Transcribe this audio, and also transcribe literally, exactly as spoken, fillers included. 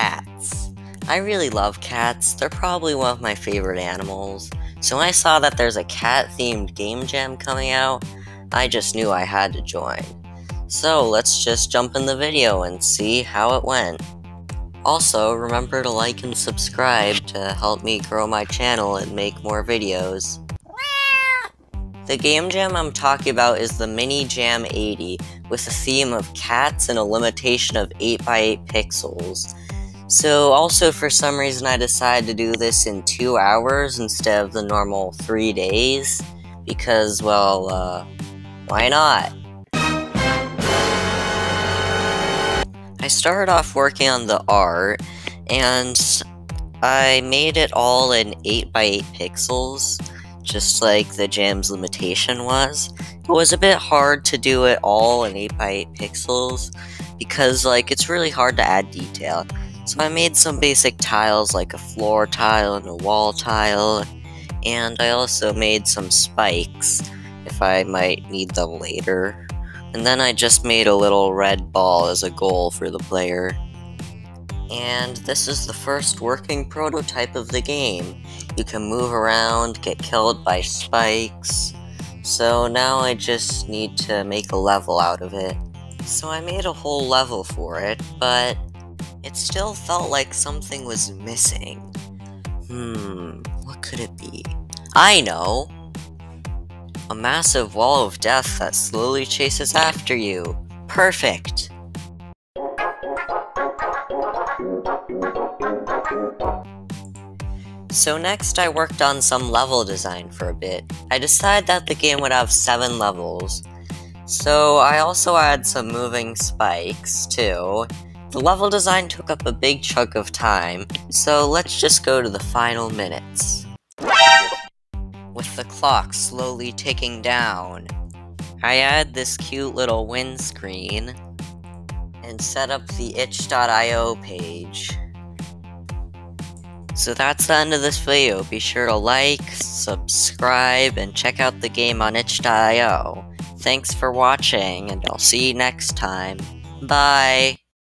cats. I really love cats, they're probably one of my favorite animals, so when I saw that there's a cat-themed game jam coming out, I just knew I had to join. So let's just jump in the video and see how it went. Also, remember to like and subscribe to help me grow my channel and make more videos. The game jam I'm talking about is the Mini Jam eighty, with a theme of cats and a limitation of eight by eight pixels. So also for some reason I decided to do this in two hours instead of the normal three days, because, well, uh, why not? I started off working on the art, and I made it all in eight by eight pixels, just like the jam's limitation was. It was a bit hard to do it all in eight by eight pixels, because, like, it's really hard to add detail. So I made some basic tiles like a floor tile and a wall tile, and I also made some spikes, if I might need them later. And then I just made a little red ball as a goal for the player. And this is the first working prototype of the game. You can move around, get killed by spikes. So now I just need to make a level out of it. So I made a whole level for it, but it still felt like something was missing. Hmm, what could it be? I know! A massive wall of death that slowly chases after you. Perfect! So next I worked on some level design for a bit. I decided that the game would have seven levels. So I also added some moving spikes, too. The level design took up a big chunk of time, so let's just go to the final minutes. With the clock slowly ticking down, I add this cute little windscreen and set up the itch dot i o page. So that's the end of this video. Be sure to like, subscribe, and check out the game on itch dot i o. Thanks for watching, and I'll see you next time. Bye!